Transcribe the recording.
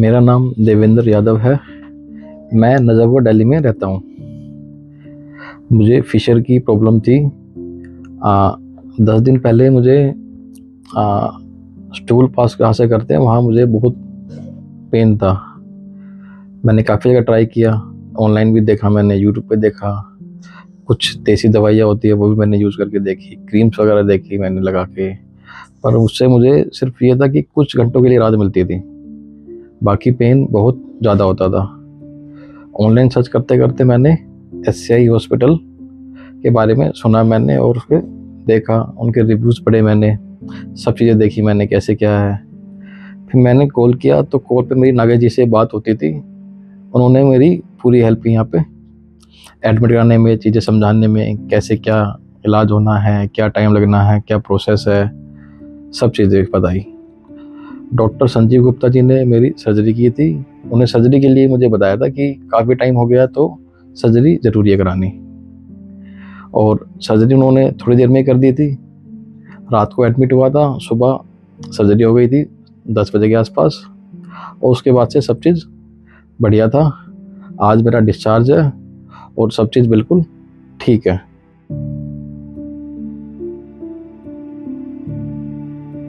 मेरा नाम देवेंद्र यादव है। मैं नजफगढ़ दिल्ली में रहता हूँ। मुझे फिशर की प्रॉब्लम थी। 10 दिन पहले मुझे स्टूल पास कहाँ से करते हैं वहाँ मुझे बहुत पेन था। मैंने काफ़ी जगह ट्राई किया, ऑनलाइन भी देखा, मैंने यूट्यूब पे देखा, कुछ देसी दवाइयाँ होती है वो भी मैंने यूज़ करके देखी, क्रीम्स वगैरह देखी मैंने लगा के, पर उससे मुझे सिर्फ ये था कि कुछ घंटों के लिए राहत मिलती थी, बाकी पेन बहुत ज़्यादा होता था। ऑनलाइन सर्च करते करते मैंने SCI हॉस्पिटल के बारे में सुना मैंने और उसके देखा, उनके रिव्यूज़ पढ़े मैंने, सब चीज़ें देखी मैंने कैसे क्या है। फिर मैंने कॉल किया तो कॉल पे मेरी नागा जी से बात होती थी। उन्होंने मेरी पूरी हेल्प यहाँ पे एडमिट कराने में, चीज़ें समझाने में, कैसे क्या इलाज होना है, क्या टाइम लगना है, क्या प्रोसेस है, सब चीज़ें बताई। डॉक्टर संजीव गुप्ता जी ने मेरी सर्जरी की थी। उन्हें सर्जरी के लिए मुझे बताया था कि काफ़ी टाइम हो गया तो सर्जरी ज़रूरी है करानी, और सर्जरी उन्होंने थोड़ी देर में कर दी थी। रात को एडमिट हुआ था, सुबह सर्जरी हो गई थी 10 बजे के आसपास, और उसके बाद से सब चीज़ बढ़िया था। आज मेरा डिस्चार्ज है और सब चीज़ बिल्कुल ठीक है।